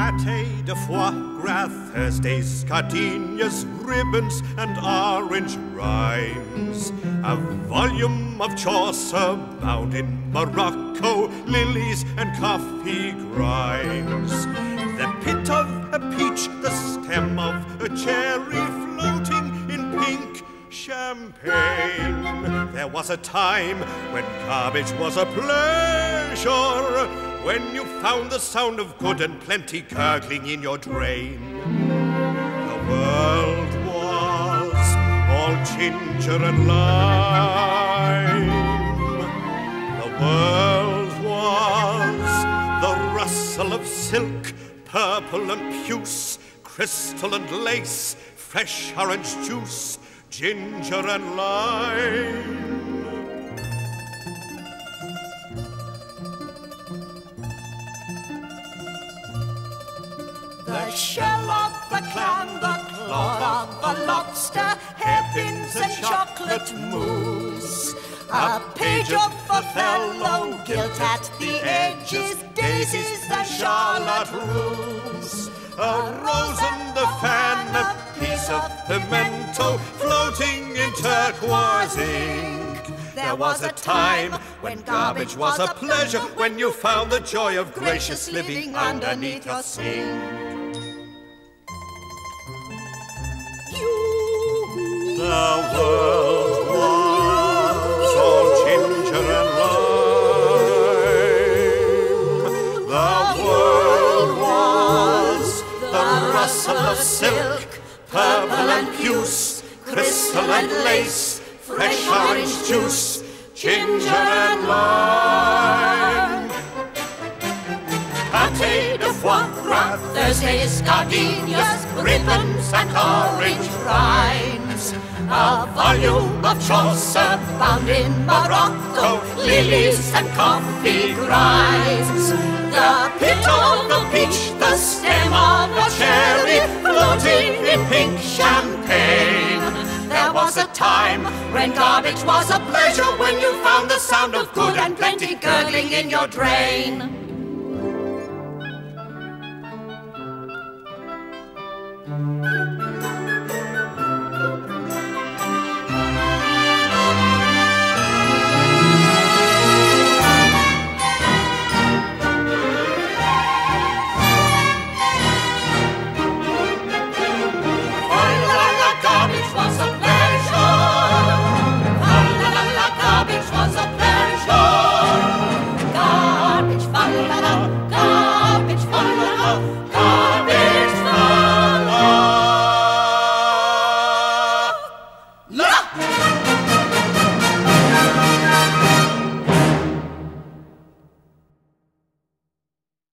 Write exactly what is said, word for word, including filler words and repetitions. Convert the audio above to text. pâté de foie gras, Thursdays, gardenias, ribbons, and orange rhymes. A volume of Chaucer bound in Morocco, lilies and coffee grinds. The pit of a peach, the stem of a cherry, floating in pink champagne. There was a time when garbage was a pleasure, when you found the sound of good and plenty gurgling in your drain. The world was all ginger and lime. The world was the rustle of silk, purple and puce, crystal and lace, fresh orange juice, ginger and lime. The shell of the clam, the claw of the lobster, hairpins and chocolate mousse. A page of Othello, gilt at the edges, daisies and Charlotte Russe. A rose and a fan, a piece of pimento, floating in turquoise ink. There was a time when garbage was a pleasure, when you found the joy of gracious living underneath your sink. The world was all ginger and lime. The world was the rustle of silk, purple and puce, crystal and lace, fresh orange juice, ginger and lime. Pâté de foie gras, Thursdays, gardenias, ribbons and orange rinds. A volume of Chaucer bound in Morocco, lilies and coffee grinds. The pit of the peach, the stem of a cherry, floating in pink champagne. There was a time when garbage was a pleasure, when you found the sound of good and plenty gurgling in your drain.